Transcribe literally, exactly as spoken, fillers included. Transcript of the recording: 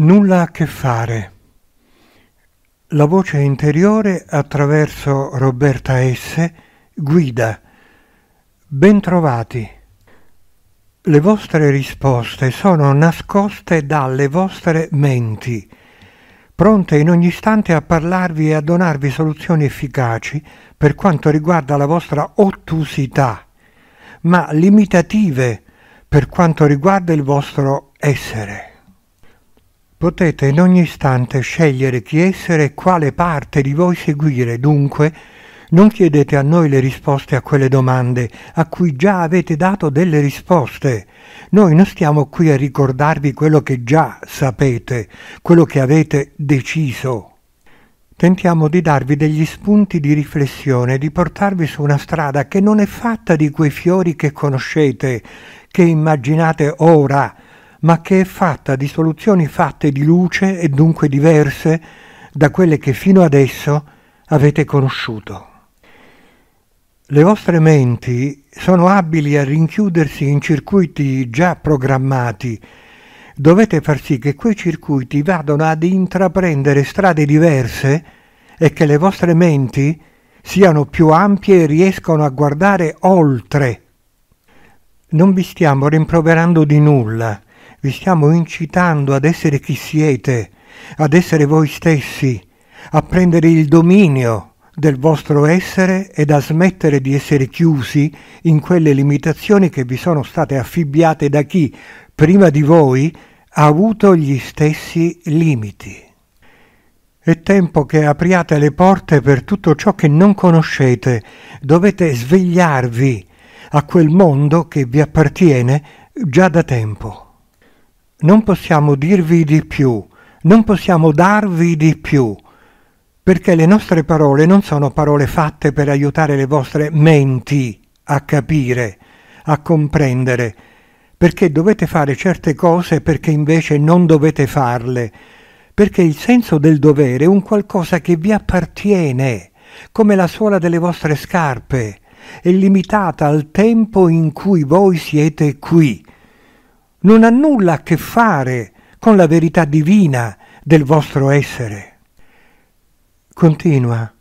Nulla a che fare. La voce interiore attraverso Roberta S. guida. Bentrovati. Le vostre risposte sono nascoste dalle vostre menti, pronte in ogni istante a parlarvi e a donarvi soluzioni efficaci per quanto riguarda la vostra ottusità, ma limitative per quanto riguarda il vostro essere. Potete in ogni istante scegliere chi essere e quale parte di voi seguire, dunque non chiedete a noi le risposte a quelle domande a cui già avete dato delle risposte. Noi non stiamo qui a ricordarvi quello che già sapete, quello che avete deciso. Tentiamo di darvi degli spunti di riflessione, di portarvi su una strada che non è fatta di quei fiori che conoscete, che immaginate ora, ma che è fatta di soluzioni fatte di luce e dunque diverse da quelle che fino adesso avete conosciuto. Le vostre menti sono abili a rinchiudersi in circuiti già programmati. Dovete far sì che quei circuiti vadano ad intraprendere strade diverse e che le vostre menti siano più ampie e riescano a guardare oltre. Non vi stiamo rimproverando di nulla. Vi stiamo incitando ad essere chi siete, ad essere voi stessi, a prendere il dominio del vostro essere ed a smettere di essere chiusi in quelle limitazioni che vi sono state affibbiate da chi, prima di voi, ha avuto gli stessi limiti. È tempo che apriate le porte per tutto ciò che non conoscete. Dovete svegliarvi a quel mondo che vi appartiene già da tempo. Non possiamo dirvi di più, non possiamo darvi di più, perché le nostre parole non sono parole fatte per aiutare le vostre menti a capire, a comprendere, perché dovete fare certe cose perché invece non dovete farle, perché il senso del dovere è un qualcosa che vi appartiene, come la suola delle vostre scarpe, è limitata al tempo in cui voi siete qui. Non ha nulla a che fare con la verità divina del vostro essere. Continua.